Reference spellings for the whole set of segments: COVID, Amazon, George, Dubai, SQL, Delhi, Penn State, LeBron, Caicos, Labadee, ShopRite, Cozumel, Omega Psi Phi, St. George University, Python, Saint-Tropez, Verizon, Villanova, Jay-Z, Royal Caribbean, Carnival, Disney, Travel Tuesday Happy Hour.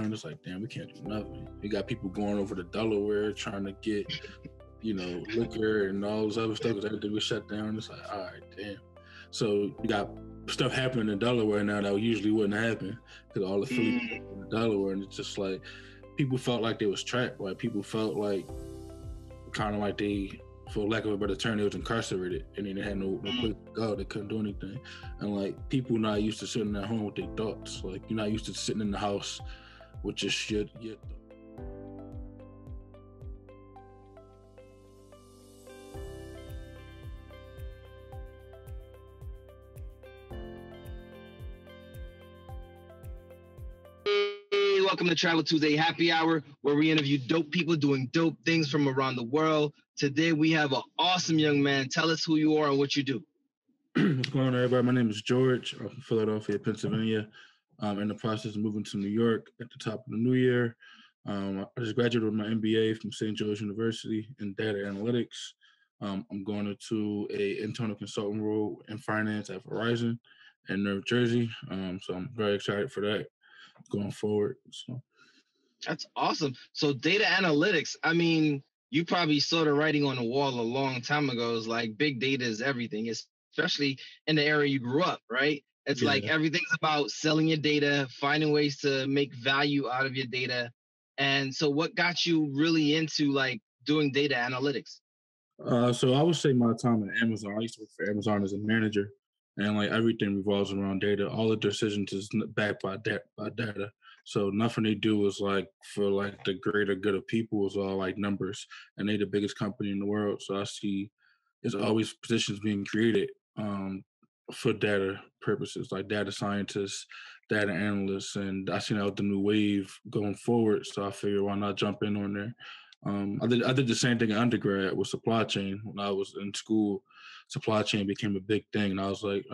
down. It's like, damn, we can't do nothing. You got people going over to Delaware trying to get, you know, liquor and all those other stuff because everything was shut down. It's like, all right, damn. So you got stuff happening in Delaware now that usually wouldn't happen because all the Philly in Delaware, and it's just like people felt like they was trapped. Like people felt like kind of like they, for lack of a better term, they was incarcerated and they had no place to go. They couldn't do anything. And like people not used to sitting at home with their thoughts. Like you're not used to sitting in the house with just shit yet. Welcome to Travel Tuesday Happy Hour, where we interview dope people doing dope things from around the world. Today, we have an awesome young man. Tell us who you are and what you do. What's going on, everybody? My name is George. I'm from Philadelphia, Pennsylvania. I'm in the process of moving to New York at the top of the new year. I just graduated with my MBA from St. George University in data analytics. I'm going into an internal consultant role in finance at Verizon in New Jersey. So I'm very excited for that going forward. So that's awesome. So data analytics, I mean, you probably saw the writing on the wall a long time ago. It's like big data is everything, especially in the area you grew up, right? It's like everything's about selling your data, finding ways to make value out of your data. And so what got you really into like doing data analytics? So I would say my time at Amazon. I used to work for Amazon as a manager. And like everything revolves around data. All the decisions is backed by data. So nothing they do is like for like the greater good of people. Is all like numbers, and they're the biggest company in the world. So I see there's always positions being created for data purposes, like data scientists, data analysts, and I seen out the new wave going forward. So I figured why not jump in on there. I did the same thing in undergrad with supply chain. When I was in school, supply chain became a big thing. And I was like,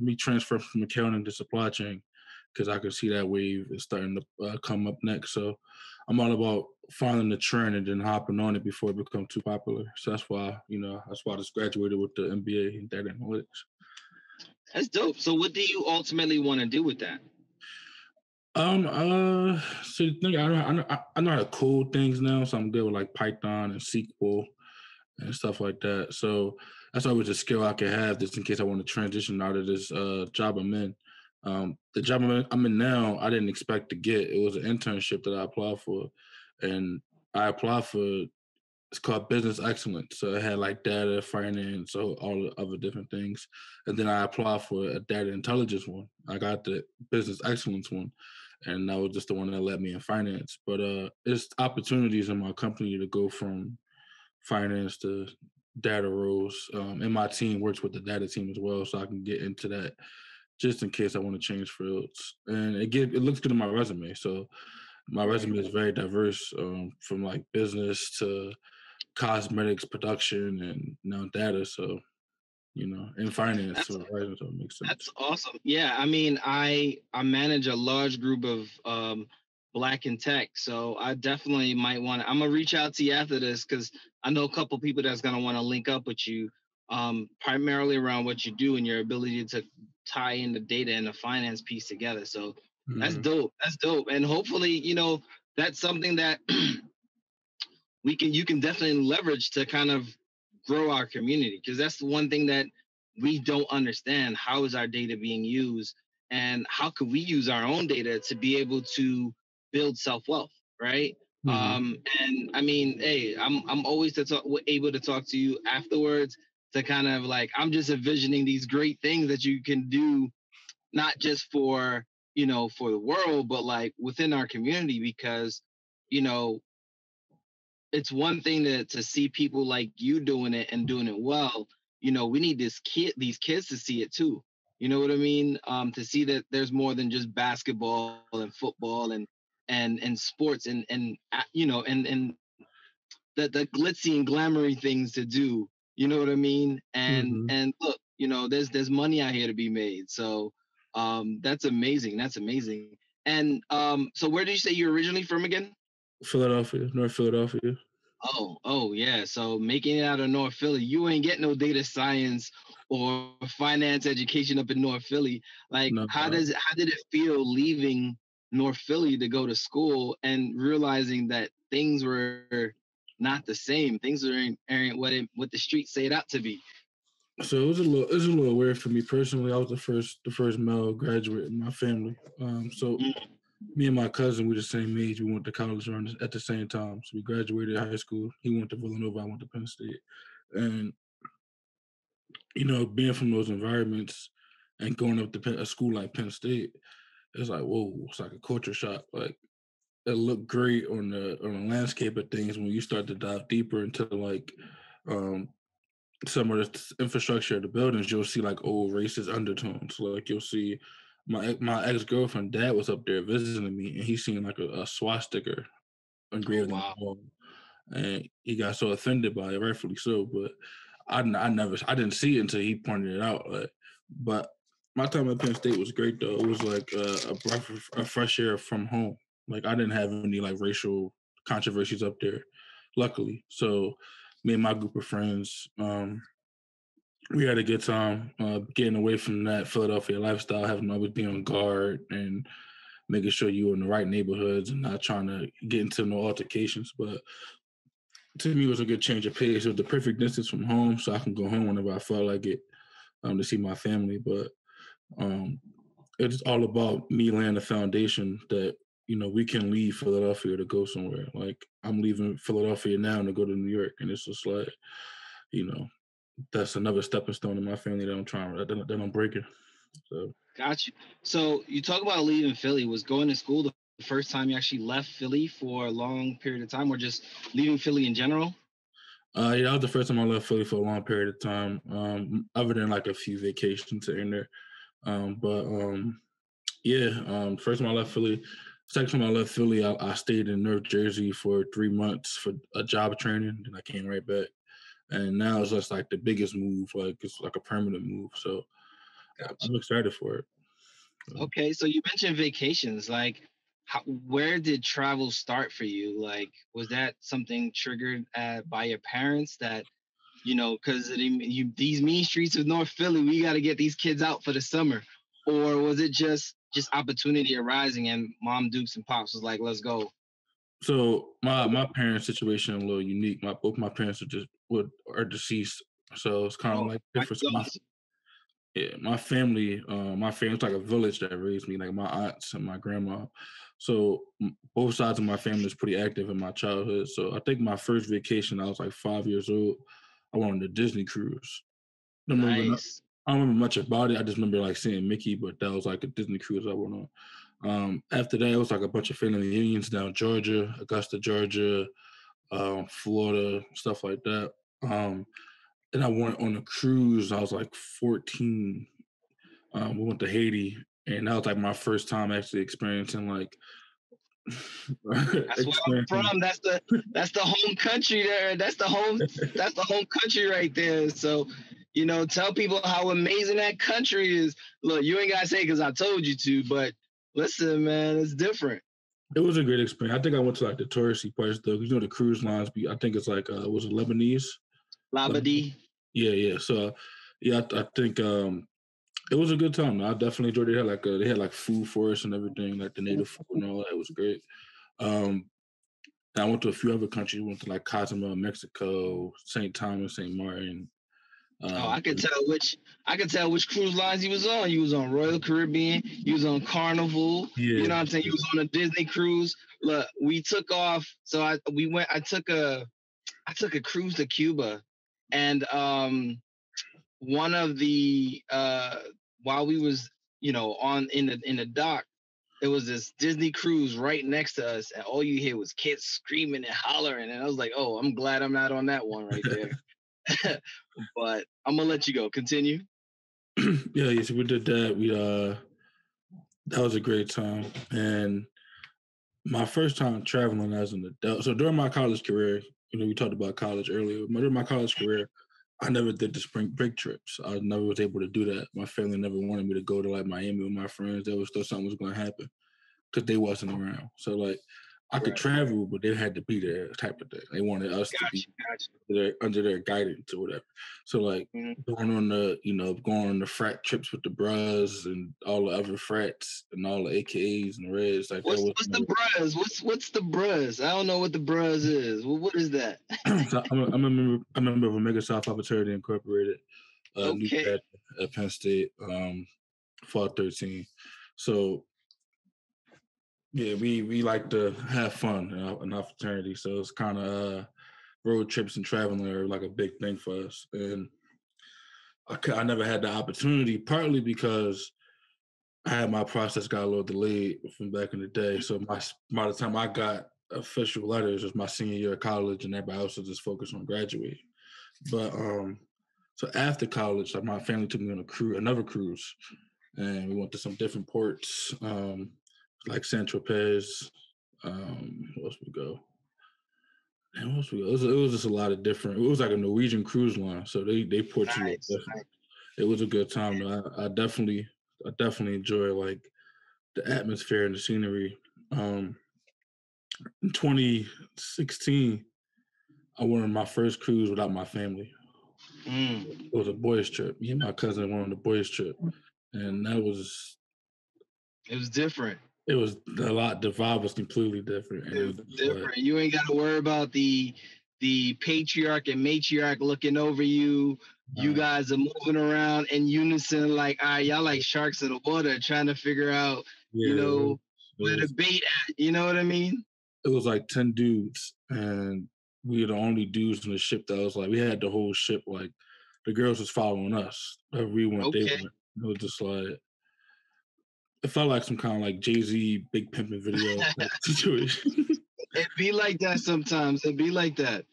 me transfer from accounting to supply chain because I could see that wave is starting to come up next. So I'm all about finding the trend and then hopping on it before it becomes too popular. So that's why, you know, that's why I just graduated with the MBA in data analytics. That's dope. So what do you ultimately want to do with that? So the thing, I know how to code things now, so I'm good with like Python and SQL and stuff like that. So that's always a skill I can have just in case I want to transition out of this job I'm in. The job I'm in now, I didn't expect to get. It was an internship that I applied for, and I applied for. It's called business excellence. So it had like data, finance, so all the other different things. And then I applied for a data intelligence one. I got the business excellence one. And that was just the one that led me in finance. But it's opportunities in my company to go from finance to data roles. And my team works with the data team as well. So I can get into that just in case I want to change fields. And it looks good in my resume. So my resume is very diverse from like business to cosmetics production and now data, so you know, and finance. That's, so it makes sense. That's awesome. Yeah, I mean, I manage a large group of Black in tech, so I definitely might want to. I'm gonna reach out to you after this because I know a couple people that's gonna want to link up with you, primarily around what you do and your ability to tie in the data and the finance piece together. So that's dope. That's dope, and hopefully, you know, that's something that you can definitely leverage to kind of grow our community, because that's the one thing that we don't understand. How is our data being used, and how could we use our own data to be able to build self-wealth, right? And I mean, hey, I'm always able to talk to you afterwards to kind of like, I'm just envisioning these great things that you can do, not just for, you know, for the world, but like within our community, because, you know, it's one thing to see people like you doing it and doing it well. You know, we need these kids to see it too. You know what I mean? To see that there's more than just basketball and football and sports and you know, and the glitzy and glamoury things to do. You know what I mean? And and look, you know, there's money out here to be made. So that's amazing. That's amazing. And so where did you say you're originally from again? Philadelphia, North Philadelphia. Oh, yeah. So making it out of North Philly, you ain't get no data science or finance education up in North Philly. Like, no, how did it feel leaving North Philly to go to school and realizing that things were not the same. Things aren't what the streets say it out to be. So it was a little weird for me personally. I was the first male graduate in my family. Me and my cousin, we're the same age. We went to college at the same time. So we graduated high school. He went to Villanova. I went to Penn State. And, you know, being from those environments and going up to a school like Penn State, it's like, whoa, it's like a culture shock. Like, it looked great on the landscape of things when you start to dive deeper into, like, some of the infrastructure of the buildings. You'll see, like, old racist undertones. Like, you'll see... My ex-girlfriend dad was up there visiting me, and he seen like a swastika engraved on the wall, and he got so offended by it, rightfully so. But I didn't see it until he pointed it out. Like, but my time at Penn State was great though. It was like a breath of fresh air from home. Like I didn't have any like racial controversies up there, luckily. So me and my group of friends, we had a good time getting away from that Philadelphia lifestyle, having to always be on guard and making sure you were in the right neighborhoods and not trying to get into no altercations. But to me, it was a good change of pace. It was the perfect distance from home, so I can go home whenever I felt like it to see my family. But it's all about me laying the foundation that, you know, we can leave Philadelphia to go somewhere. Like, I'm leaving Philadelphia now to go to New York, and it's just like, you know, that's another stepping stone in my family that I'm breaking. So. Got you. So you talk about leaving Philly. Was going to school the first time you actually left Philly for a long period of time, or just leaving Philly in general? Yeah, that was the first time I left Philly for a long period of time, other than like a few vacations here and there. First time I left Philly. Second time I left Philly, I stayed in North Jersey for 3 months for a job training, and I came right back. And now it's just like the biggest move, like it's like a permanent move. So gotcha. I'm excited for it. Okay, so you mentioned vacations. Like, where did travel start for you? Like, was that something triggered by your parents that, you know, because these mean streets of North Philly, we got to get these kids out for the summer? Or was it just opportunity arising and Mom Dukes and Pops was like, let's go? So my parents' situation a little unique. Both my parents are deceased, so it's kind of like different. My family was like a village that raised me, like my aunts and my grandma. So both sides of my family was pretty active in my childhood. So I think my first vacation, I was like 5 years old. I went on a Disney cruise. Nice. I don't remember much about it. I just remember like seeing Mickey, but that was like a Disney cruise I went on. After that, it was like a bunch of family reunions down Georgia, Augusta, Georgia, Florida, stuff like that. And I went on a cruise. I was like 14. We went to Haiti, and that was like my first time actually experiencing like. That's where I'm from. That's the home country there. That's the home country right there. So. You know, tell people how amazing that country is. Look, you ain't got to say because I told you to, but listen, man, it's different. It was a great experience. I think I went to, like, the touristy parts, though. You know, the cruise lines, I think it's, like, was it Lebanese? Labadee. Yeah. So, I think it was a good time. I definitely enjoyed it. They had food for us and everything, like the native food and all that. It was great. I went to a few other countries. Went to, like, Cozumel, Mexico, St. Thomas, St. Martin. I could tell which cruise lines you was on. You was on Royal Caribbean. You was on Carnival. Yeah. You know what I'm saying? You was on a Disney cruise. Look, we took off. So I took a cruise to Cuba, and one of the while we was, you know, on in the dock, there was this Disney cruise right next to us, and all you hear was kids screaming and hollering, and I was like, oh, I'm glad I'm not on that one right there. But I'm gonna let you go. Continue. So we did that. We that was a great time. And my first time traveling as an adult. So during my college career, you know, we talked about college earlier. During my college career, I never did the spring break trips. I never was able to do that. My family never wanted me to go to like Miami with my friends. There was still something was gonna happen because they wasn't around. So like I could travel, but they had to be there type of thing. They wanted us to be under their guidance or whatever. So like going on the, you know, going on the frat trips with the bros and all the other frats and all the AKAs and reds. Like what's the bros? What's the bros? I don't know what the bros is. Well, what is that? So I'm a member. I'm a member of Omega Psi Phi Fraternity Incorporated. New grad at Penn State. Fall 13. So. Yeah, we like to have fun in our fraternity, so it's kind of road trips and traveling are like a big thing for us. And I never had the opportunity, partly because I had my process got a little delayed from back in the day. So by the time I got official letters, it was my senior year of college, and everybody else was just focused on graduating. But so after college, like my family took me on another cruise, and we went to some different ports. Like Saint-Tropez, where else we go? It was just a lot of different. It was like a Norwegian cruise line, so they ported you. Nice. It was a good time. I definitely enjoy like the atmosphere and the scenery. In 2016, I went on my first cruise without my family. It was a boys' trip. Me and my cousin went on a boys' trip, and that was. It was different. It was a lot. The vibe was completely different. And it was different. Like, you ain't got to worry about the patriarch and matriarch looking over you. You guys are moving around in unison, like all right, y'all like sharks in the water, trying to figure out, you know, where to bait at. You know what I mean? It was like 10 dudes, and we were the only dudes on the ship that was like we had the whole ship. Like the girls was following us. We went. Okay. They went. It was just like. It felt like some kind of like Jay-Z Big Pimpin' video situation. It be like that sometimes. It be like that.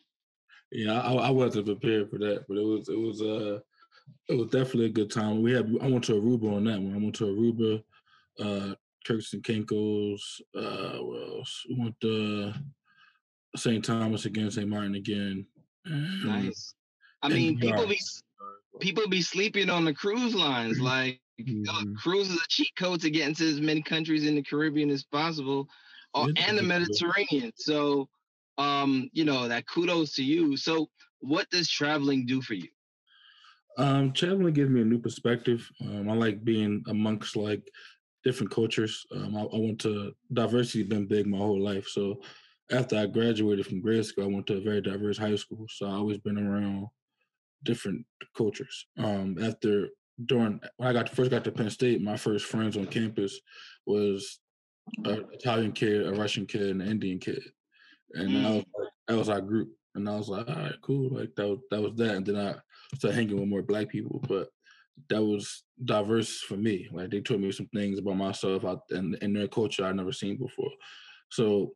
Yeah, I wasn't prepared for that, but it was definitely a good time. I went to Aruba on that one. I went to Aruba, Turks and Caicos. What else? We went to St. Thomas again, St. Martin again. Nice. I mean, people be sleeping on the cruise lines like. Cruises are cheat code to get into as many countries in the Caribbean as possible, and the Mediterranean. So, you know, that kudos to you. So, what does traveling do for you? Traveling gives me a new perspective. I like being amongst like different cultures. I went to diversity been big my whole life. So, after I graduated from grade school, I went to a very diverse high school. So, I always been around different cultures. When I first got to Penn State, my first friends on campus was an Italian kid, a Russian kid, and an Indian kid, and that was our group. And I was like, all right, cool, like that was that. And then I started hanging with more Black people, but that was diverse for me. Like they taught me some things about myself and their culture I'd never seen before. So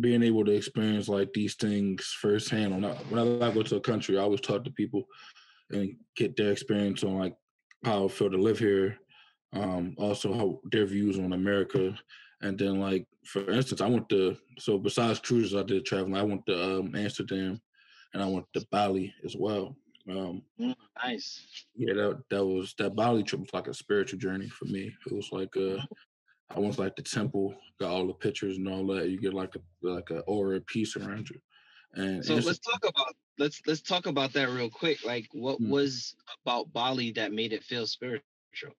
being able to experience like these things firsthand. When I go to a country, I always talk to people and get their experience on like. How I feel to live here, also how their views on America, and then like for instance, besides cruises, I did traveling. I went to Amsterdam, and I went to Bali as well. Nice. Yeah, that Bali trip was like a spiritual journey for me. It was like I went to like the temple, got all the pictures and all that. You get like a aura of peace around you. And so let's talk about that real quick. Like, what was about Bali that made it feel spiritual?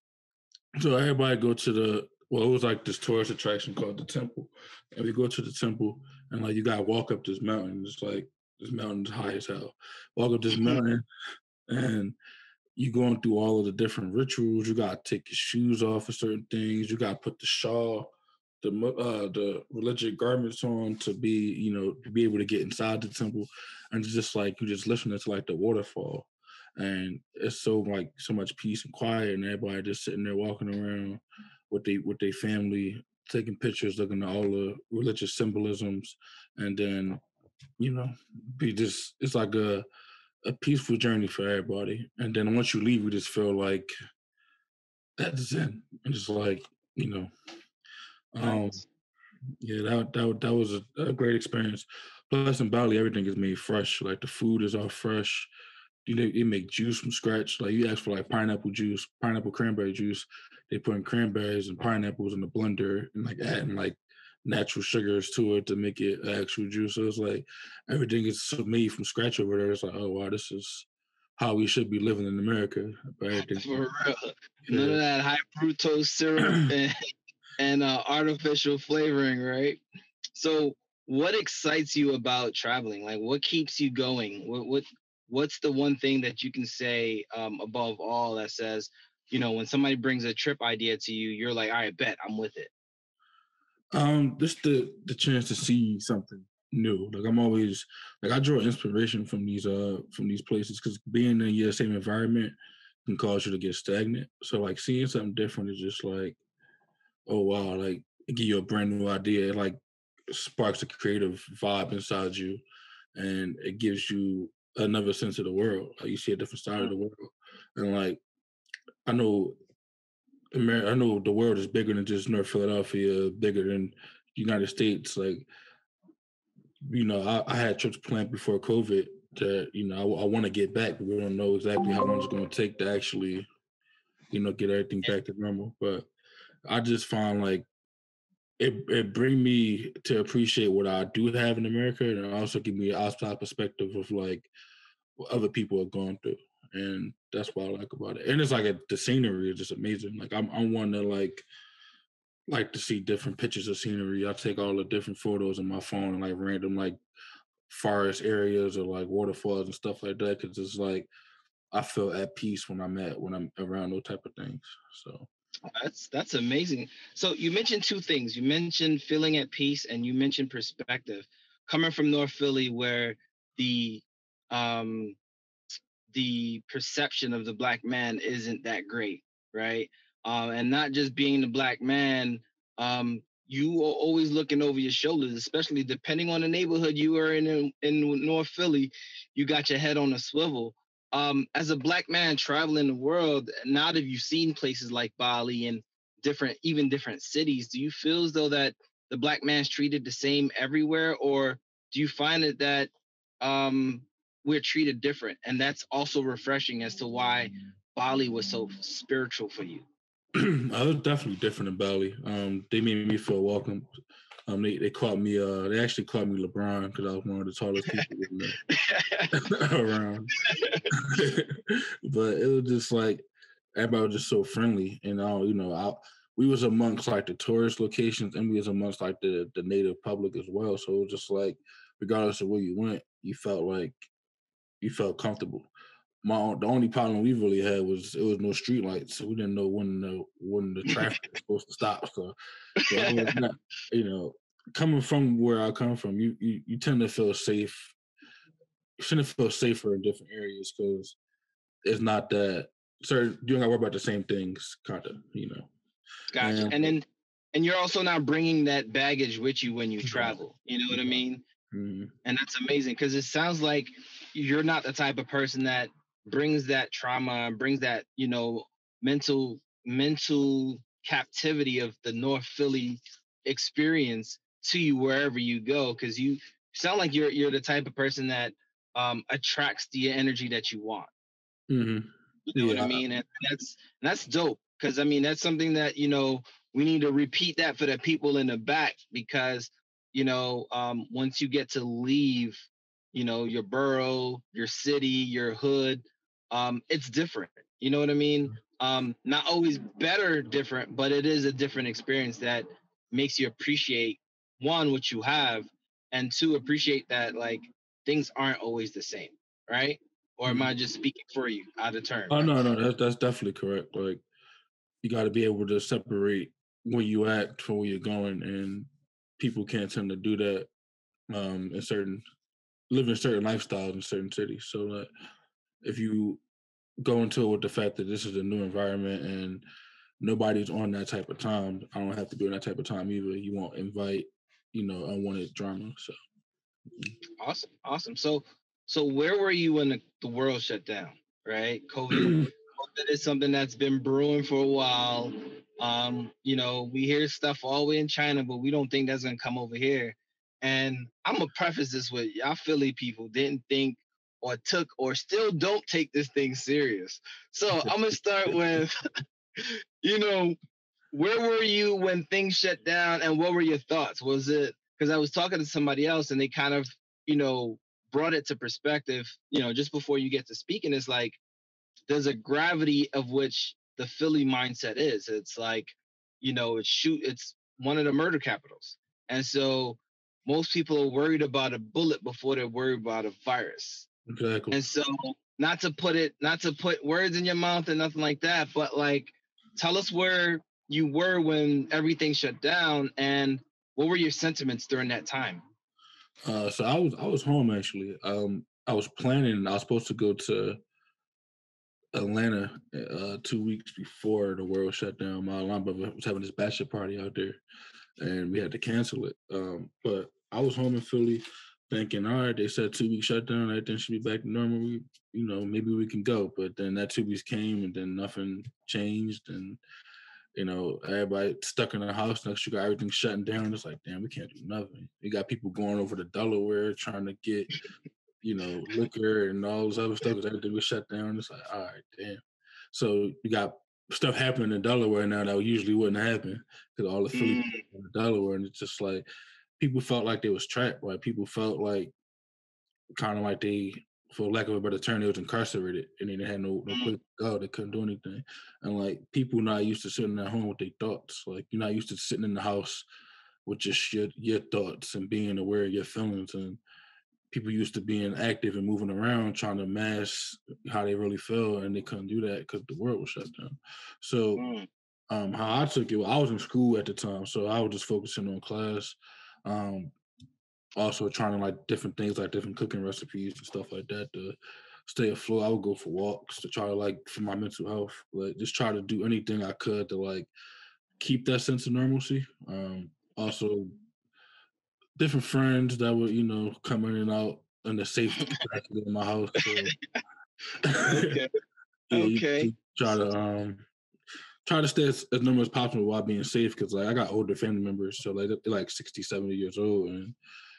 So everybody go to it was like this tourist attraction called the temple, and we go to the temple, and like you gotta walk up this mountain. It's like this mountain's high as hell. Walk up this mountain, and you going through all of the different rituals. You gotta take your shoes off for certain things. You gotta put the shawl. The religious garments on to be able to get inside the temple, and it's just like you just listening to like the waterfall, and it's so like so much peace and quiet, and everybody just sitting there walking around with their family, taking pictures, looking at all the religious symbolisms, and then you know it's like a peaceful journey for everybody, and then once you leave, you just feel like that's it, and it's like you know. That was a great experience. Plus in Bali, everything is made fresh. Like the food is all fresh. You know, they make juice from scratch. Like you ask for like pineapple juice, pineapple cranberry juice. They put in cranberries and pineapples in the blender and like adding like natural sugars to it to make it actual juice. So it's like everything is made from scratch over there. It's like, oh wow, this is how we should be living in America. But for real, yeah. None of that high fructose syrup and artificial flavoring, right? So, what excites you about traveling? Like, what keeps you going? What's the one thing that you can say above all that says, you know, when somebody brings a trip idea to you, you're like, all right, bet, I'm with it. Just the chance to see something new. Like I'm always like I draw inspiration from these places because being in your same environment can cause you to get stagnant. So like seeing something different is just like, oh wow, like it give you a brand new idea. It like sparks a creative vibe inside you, and it gives you another sense of the world. Like you see a different side of the world, and like I know. I know the world is bigger than just North Philadelphia, bigger than the United States. Like, you know, I had trips planned before COVID that, you know, I want to get back, but we don't know exactly how long it's going to take to actually, you know, get everything back to normal. But I just find, like, it brings me to appreciate what I do have in America, and it also give me an outside perspective of, like, what other people have gone through. And that's what I like about it. And it's like the scenery is just amazing. Like I'm one that like to see different pictures of scenery. I take all the different photos on my phone and like random like forest areas or like waterfalls and stuff like that. Cause it's like, I feel at peace when I'm around those type of things. So that's amazing. So you mentioned two things. You mentioned feeling at peace and you mentioned perspective. Coming from North Philly where the perception of the Black man isn't that great, right? And not just being the Black man, you are always looking over your shoulders, especially depending on the neighborhood you are in North Philly, you got your head on a swivel. As a Black man traveling the world, now that you've seen places like Bali and different cities, do you feel as though that the Black man's treated the same everywhere? Or do you find it that, we're treated different, and that's also refreshing as to why Bali was so spiritual for you. I was definitely different in Bali. They made me feel welcome. They called me. They actually called me LeBron because I was one of the tallest people around. But it was just like everybody was just so friendly, and all you know. We was amongst like the tourist locations, and we was amongst like the native public as well. So it was just like regardless of where you went, you felt comfortable. The only problem we really had was it was no street lights, so we didn't know when the traffic was supposed to stop. So I was not, you know, coming from where I come from, you tend to feel safe. You tend to feel safer in different areas because it's not that. So you don't gotta worry about the same things, kinda, you know. Gotcha. And you're also not bringing that baggage with you when you travel. You know what I mean? Mm-hmm. And that's amazing because it sounds like you're not the type of person that brings that trauma, brings that, you know, mental captivity of the North Philly experience to you wherever you go, because you sound like you're the type of person that attracts the energy that you want. Mm-hmm. You know what I mean? And that's dope because, I mean, that's something that, you know, we need to repeat that for the people in the back because, you know, once you get to leave, you know, your borough, your city, your hood, it's different. You know what I mean? Not always better, different, but it is a different experience that makes you appreciate, one, what you have, and two, appreciate that, like, things aren't always the same, right? Or am I just speaking for you out of turn? Oh, right? No, that's definitely correct. Like, you got to be able to separate where you at from where you're going, and people can't tend to do that live in certain lifestyles in certain cities. So that if you go into it with the fact that this is a new environment and nobody's on that type of time, I don't have to be on that type of time either. You won't invite, you know, unwanted drama. So awesome. So where were you when the world shut down, right? COVID is something that's been brewing for a while. You know, we hear stuff all the way in China, but we don't think that's going to come over here. And I'm going to preface this with y'all Philly people didn't think or took or still don't take this thing serious. So I'm going to start with, you know, where were you when things shut down, and what were your thoughts? Was it, because I was talking to somebody else and they kind of, you know, brought it to perspective, you know, just before you get to speaking, it's like, there's a gravity of which the Philly mindset is. It's like, you know, it's one of the murder capitals. And so most people are worried about a bullet before they're worried about a virus. Exactly. And so not to put words in your mouth and nothing like that, but like, tell us where you were when everything shut down and what were your sentiments during that time? So I was home actually. I was planning, I was supposed to go to Atlanta 2 weeks before the world shut down. My alum brother was having this bachelor party out there and we had to cancel it. But I was home in Philly thinking, all right, they said 2 weeks shutdown, everything should be back to normal. We, you know, maybe we can go. But then that 2 weeks came and then nothing changed. And, you know, everybody stuck in the house. Next, you got everything shutting down. It's like, damn, we can't do nothing. You got people going over to Delaware trying to get, you know, liquor and all this other stuff because everything was shut down. It's like, all right, damn. So you got stuff happening in Delaware now that usually wouldn't happen because all the Philly people in Delaware. And it's just like, people felt like they was trapped. Like people felt like, kind of like they, for lack of a better term, they was incarcerated and they had no place to go. They couldn't do anything. And like people not used to sitting at home with their thoughts. Like you're not used to sitting in the house with just your thoughts and being aware of your feelings. And people used to being active and moving around, trying to mask how they really feel, and they couldn't do that because the world was shut down. So how I took it, I was in school at the time, so I was just focusing on class. Also trying to like different things, like different cooking recipes and stuff like that to stay afloat. I would go for walks to try to like, for my mental health, like just try to do anything I could to like keep that sense of normalcy. Also different friends that would, you know, come in and out in the safety in my house. Okay. Yeah, okay. You try to stay as normal as possible while being safe, because like I got older family members, so like they're like 60, 70 years old, and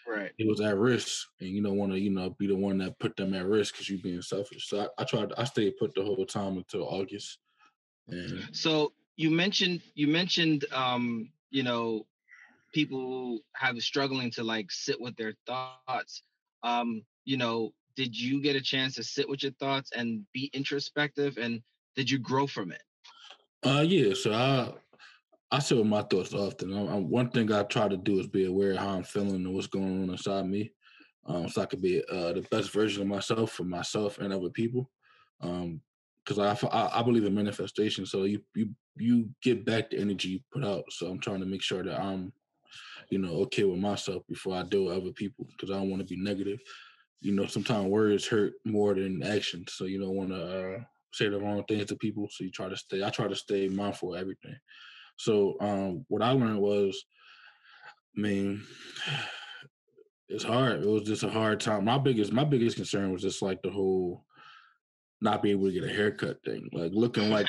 right, it was at risk, and you don't want to, you know, be the one that put them at risk because you're being selfish. So I stayed put the whole time until August. And so you mentioned you know, people have struggling to like sit with their thoughts. You know, did you get a chance to sit with your thoughts and be introspective, and did you grow from it? Yeah, so I sit with my thoughts often. One thing I try to do is be aware of how I'm feeling and what's going on inside me, so I could be the best version of myself for myself and other people. Because I believe in manifestation, so you get back the energy you put out. So I'm trying to make sure that I'm, you know, okay with myself before I deal with other people, because I don't want to be negative. You know, sometimes words hurt more than actions, so you don't want to say the wrong things to people, so I try to stay mindful of everything. So what I learned was, I mean, it's hard. It was just a hard time. My biggest concern was just like the whole not being able to get a haircut thing, like looking like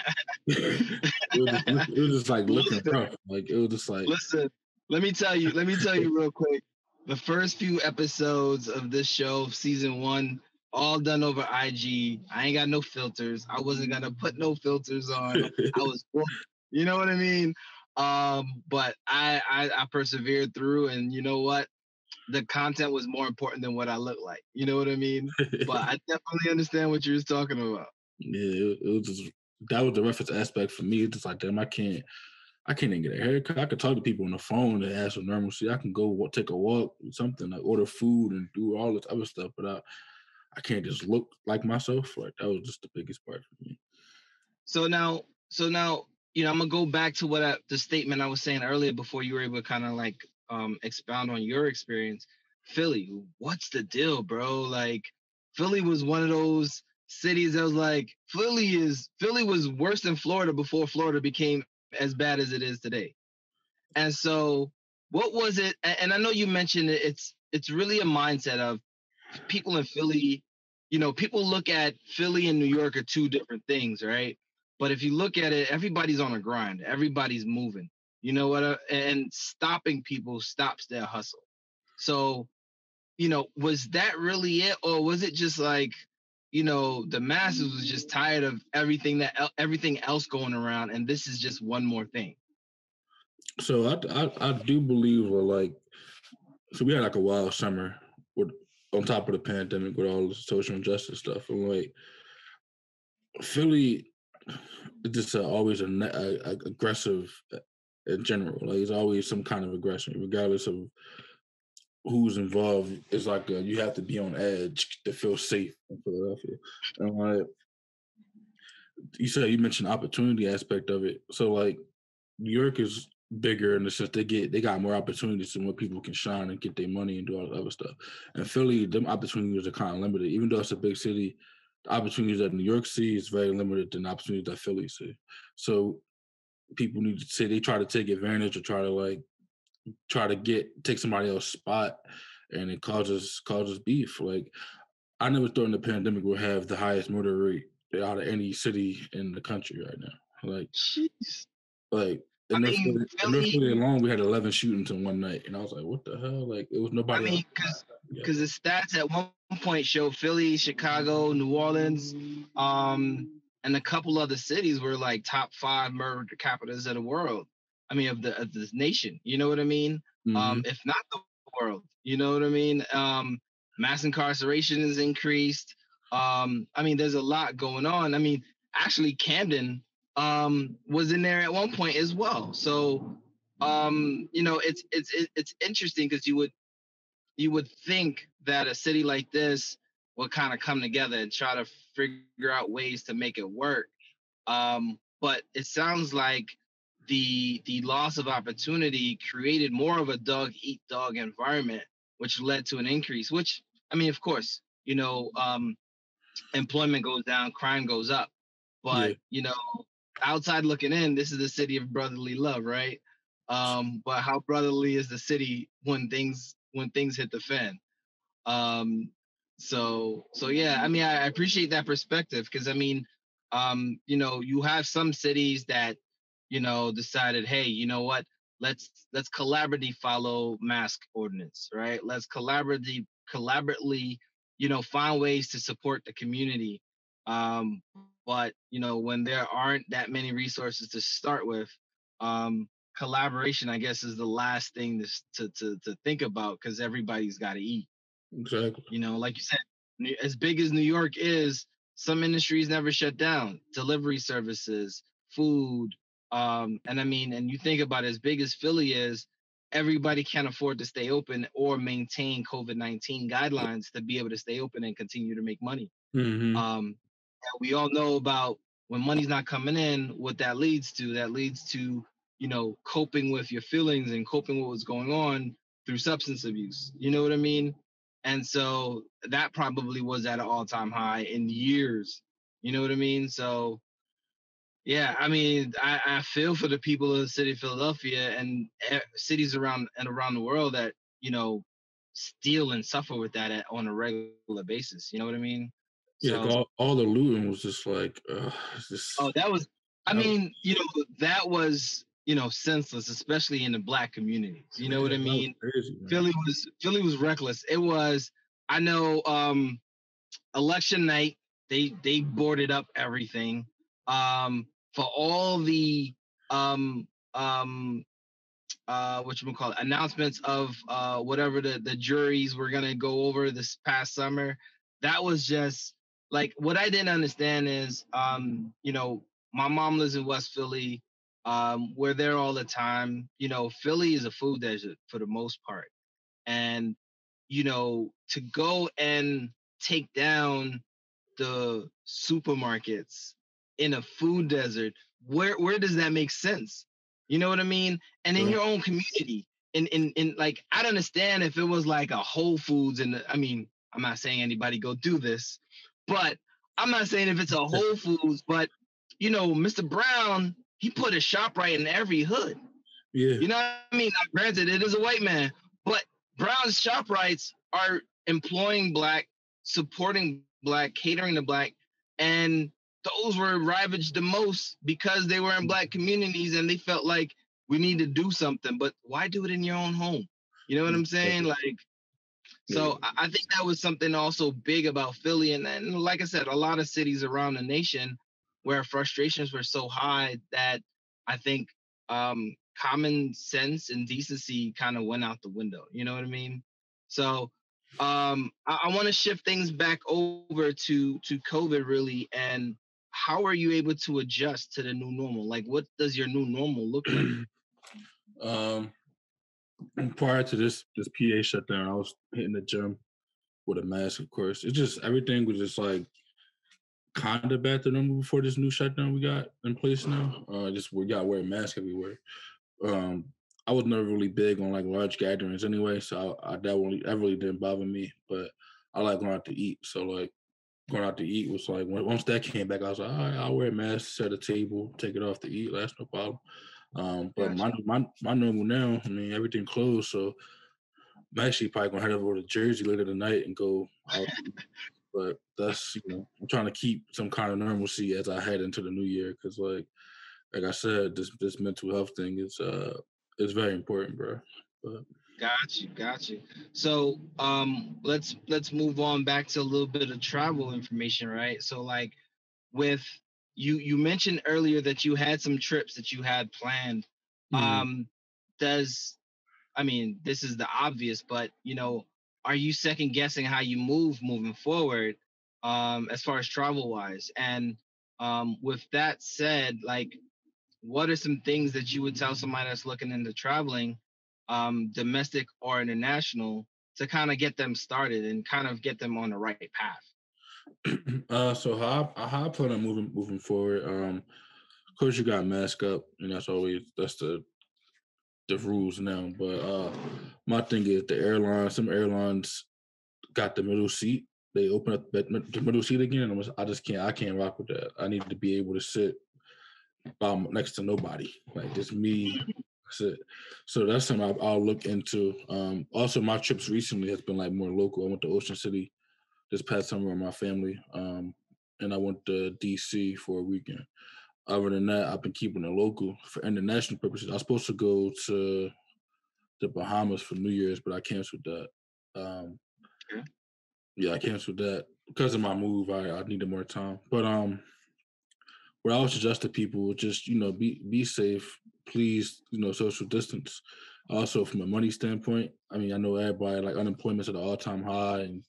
it was just like looking rough. Like it was just like, listen, let me tell you real quick. The first few episodes of this show, season 1, all done over IG. I ain't got no filters. I wasn't gonna put no filters on. I was, you know what I mean. But I persevered through, and you know what, the content was more important than what I looked like. You know what I mean. But I definitely understand what you was talking about. Yeah, it was just, that was the reference aspect for me. It's just like, damn, I can't even get a haircut. I could talk to people on the phone and ask for normalcy. I can go take a walk, or something, like order food and do all this other stuff, but I can't just look like myself. Like that was just the biggest part for me. So now, you know, I'm gonna go back to the statement I was saying earlier before you were able to kind of like expound on your experience. Philly, what's the deal, bro? Like Philly was one of those cities that was like, Philly was worse than Florida before Florida became as bad as it is today. And so what was it? And I know you mentioned it, it's really a mindset of people in Philly. You know, people look at Philly and New York are two different things, right? But if you look at it, everybody's on a grind. Everybody's moving. You know what? And stopping people stops their hustle. So, you know, was that really it? Or was it just like, you know, the masses was just tired of everything else going around, and this is just one more thing? So I do believe so we had a wild summer with on top of the pandemic with all the social injustice stuff. And Philly is just always an aggressive in general. It's always some kind of aggression, regardless of who's involved. It's you have to be on edge to feel safe in Philadelphia. And you mentioned the opportunity aspect of it. So New York is bigger in the sense they got more opportunities and more people can shine and get their money and do all the other stuff. And Philly, them opportunities are kind of limited. Even though it's a big city, the opportunities that New York sees is very limited than the opportunities that Philly sees. So people need to say they try to take advantage or try to take somebody else's spot, and it causes beef. I never thought in the pandemic we'll have the highest murder rate out of any city in the country right now. Philly alone, we had 11 shootings in one night, and I was like, "What the hell?" It was nobody. Because the stats at one point show Philly, Chicago, New Orleans, and a couple other cities were top 5 murder capitals of the world. I mean, of this nation. You know what I mean? Mm-hmm. If not the world, you know what I mean? Mass incarceration is increased. There's a lot going on. Actually, Camden was in there at one point as well. So, it's interesting because you would think that a city like this would kind of come together and try to figure out ways to make it work. But it sounds like the loss of opportunity created more of a dog-eat-dog environment, which led to an increase, which, of course, employment goes down, crime goes up. But, outside looking in, this is the city of brotherly love, right? But how brotherly is the city when things hit the fan? I appreciate that perspective because, you have some cities that, decided, hey, you know what, let's collaboratively follow mask ordinance, right? Let's collaboratively, find ways to support the community. But, when there aren't that many resources to start with, collaboration, I guess, is the last thing to think about because everybody's got to eat. Exactly. Like you said, as big as New York is, some industries never shut down. Delivery services, food, and you think about it, as big as Philly is, everybody can't afford to stay open or maintain COVID-19 guidelines to be able to stay open and continue to make money. Mm-hmm. We all know about when money's not coming in, what that leads to. That leads to, coping with your feelings and coping with what's going on through substance abuse. You know what I mean? And so that probably was at an all-time high in years. You know what I mean? So, yeah, I feel for the people of the city of Philadelphia and cities around the world that, steal and suffer with that on a regular basis. You know what I mean? Yeah, so, all the looting was just that was, senseless, especially in the Black community. You know what I mean? Crazy, Philly was reckless. It was, I know, election night, they boarded up everything. For all the, announcements of, whatever the juries were going to go over this past summer. That was just, what I didn't understand is, my mom lives in West Philly. We're there all the time. Philly is a food desert for the most part. And, to go and take down the supermarkets in a food desert, where does that make sense? You know what I mean? And in your own community. And I'd understand if it was a Whole Foods and, I'm not saying anybody go do this, but I'm not saying if it's a Whole Foods, but, Mr. Brown, he put a ShopRite in every hood. Yeah. You know what I mean? Now, granted, it is a white man, but Brown's ShopRites are employing Black, supporting Black, catering to Black, and those were ravaged the most because they were in Black communities and they felt like we need to do something, but why do it in your own home? You know what I'm saying? So I think that was something also big about Philly. And like I said, a lot of cities around the nation where frustrations were so high that I think common sense and decency kind of went out the window. You know what I mean? So I want to shift things back over to COVID really. And how are you able to adjust to the new normal? Like, what does your new normal look like? Prior to this PA shutdown, I was hitting the gym with a mask, of course. It's just, everything was just like kind of back to normal before this new shutdown we got in place now. Just we got to wear a mask everywhere. I was never really big on like large gatherings anyway, so that really didn't bother me. But I like going out to eat, so like going out to eat was like, once that came back, I was like, all right, I'll wear a mask, set a table, take it off to eat. That's no problem. But my normal now, I mean, everything closed, so I'm actually probably gonna head over to Jersey later tonight and go out. But that's, you know, I'm trying to keep some kind of normalcy as I head into the new year, because like I said, this mental health thing is very important, bro. But Got you. So let's move on back to a little bit of travel information, right? So like, with you mentioned earlier that you had some trips that you had planned. Mm-hmm. I mean, this is the obvious, but you know, are you second guessing how you moving forward as far as travel wise? And with that said, like, what are some things that you would tell somebody that's looking into traveling, domestic or international, to kind of get them started and kind of get them on the right path? So how I plan on moving forward? Of course, you got mask up, and that's the rules now. But my thing is the airlines. Some airlines got the middle seat. They open up the middle seat again, and I can't rock with that. I need to be able to sit next to nobody, like just me. That's it. So that's something I'll look into. Also, my trips recently has been like more local. I went to Ocean City this past summer with my family, and I went to DC for a weekend. Other than that, I've been keeping it local. For international purposes, I was supposed to go to the Bahamas for New Year's, but I canceled that. Yeah, I canceled that because of my move. I needed more time. But what I would suggest to people is just, you know, be safe. Please, you know, social distance. Also, from a money standpoint, I mean, I know everybody, like, unemployment's at an all-time high and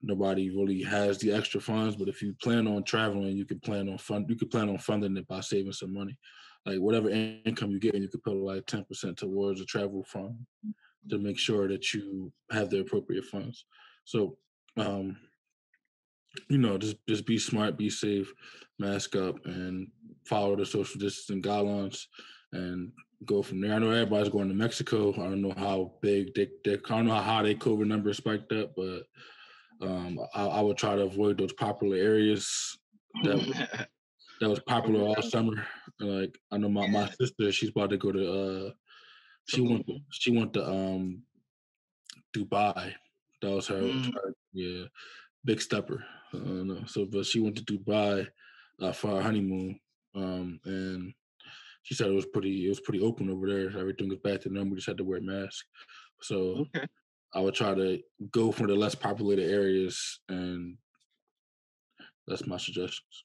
nobody really has the extra funds, but if you plan on traveling, you could plan on funding it by saving some money. Like, whatever income you get, you could put like 10% towards a travel fund to make sure that you have the appropriate funds. So, you know, just be smart, be safe, mask up, and follow the social distancing guidelines and go from there. I know everybody's going to Mexico. I don't know how big I don't know how their COVID numbers spiked up, but I would try to avoid those popular areas that was popular all summer. Like, I know my sister, she's about to go to she went to Dubai. That was her big stepper. But she went to Dubai for our honeymoon. And she said it was pretty open over there. Everything was back to normal. We just had to wear a mask. So okay. I would try to go for the less populated areas, and that's my suggestions.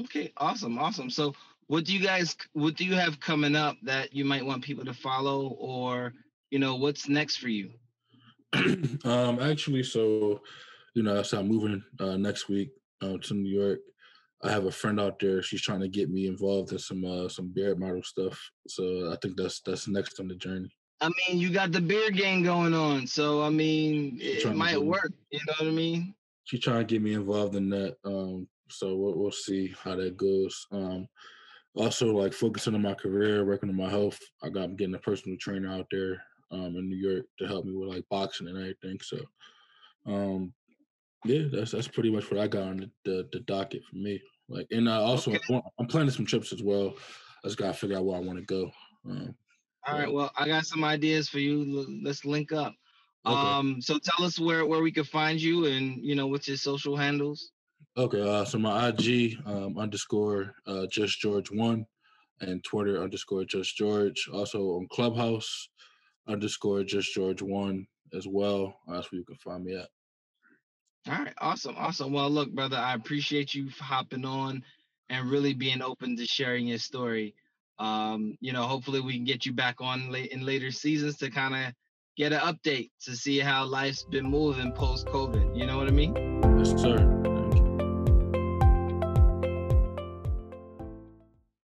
Okay, awesome. So what do you have coming up that you might want people to follow, or, you know, what's next for you? Actually, so, you know, so I'm moving next week to New York. I have a friend out there. She's trying to get me involved in some beard model stuff. So I think that's next on the journey. I mean, you got the beard game going on, so I mean, it might work. You know what I mean? She's trying to get me involved in that. So we'll see how that goes. Also, like, focusing on my career, working on my health. I'm getting a personal trainer out there in New York to help me with like boxing and everything. So, yeah, that's pretty much what I got on the docket for me. Like, and I also I'm planning some trips as well. I just gotta figure out where I want to go. All right. Well, I got some ideas for you. Let's link up. Okay. So tell us where we can find you, and, you know, what's your social handles. Okay. So my IG _JustGeorge1, and Twitter _JustGeorge. Also on Clubhouse _JustGeorge1 as well. That's where you can find me at. All right, awesome. Well, look, brother, I appreciate you hopping on and really being open to sharing your story. You know, hopefully we can get you back on in later seasons to kind of get an update to see how life's been moving post-COVID. You know what I mean? Yes, sir.